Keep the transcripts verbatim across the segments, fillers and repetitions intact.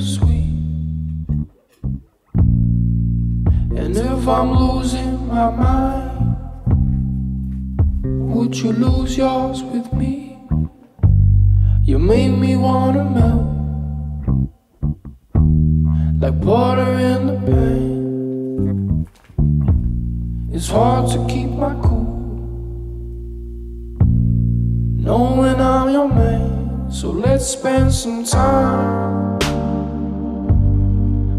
so sweet. And if I'm losing my mind, would you lose yours with me? You make me wanna melt like water in the pain. It's hard to keep my cool knowing I'm your man. So let's spend some time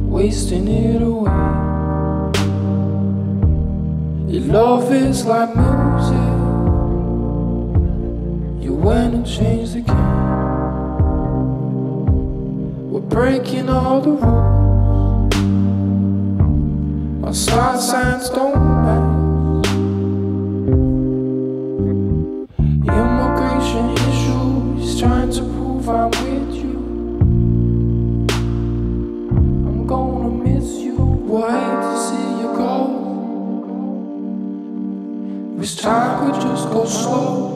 wasting it away. Your love is like music, you went and changed the game. We're breaking all the rules, my side signs don't match. Immigration issues, trying to prove I'm with you. I'm gonna miss you, we'll hate to see you go. Wish time could just go slow.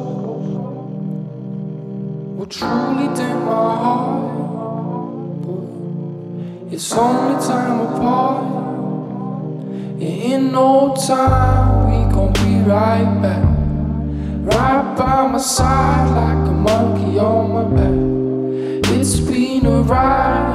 We'll truly dim my heart. It's only time apart. In no time, we gon' be right back, right by my side like a monkey on my back. It's been a ride.